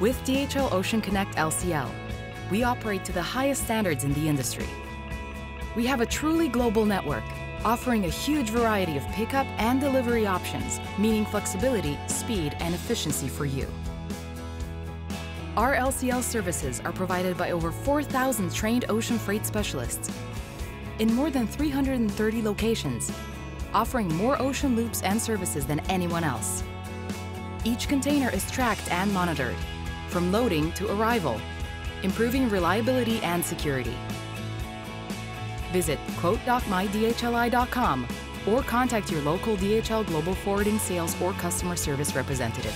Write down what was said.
With DHL Ocean Connect LCL, we operate to the highest standards in the industry. We have a truly global network, offering a huge variety of pickup and delivery options, meaning flexibility, speed, and efficiency for you. Our LCL services are provided by over 4,000 trained ocean freight specialists in more than 330 locations, offering more ocean loops and services than anyone else. Each container is tracked and monitored, from loading to arrival, improving reliability and security. Visit quote.mydhli.com or contact your local DHL Global Forwarding sales or customer service representative.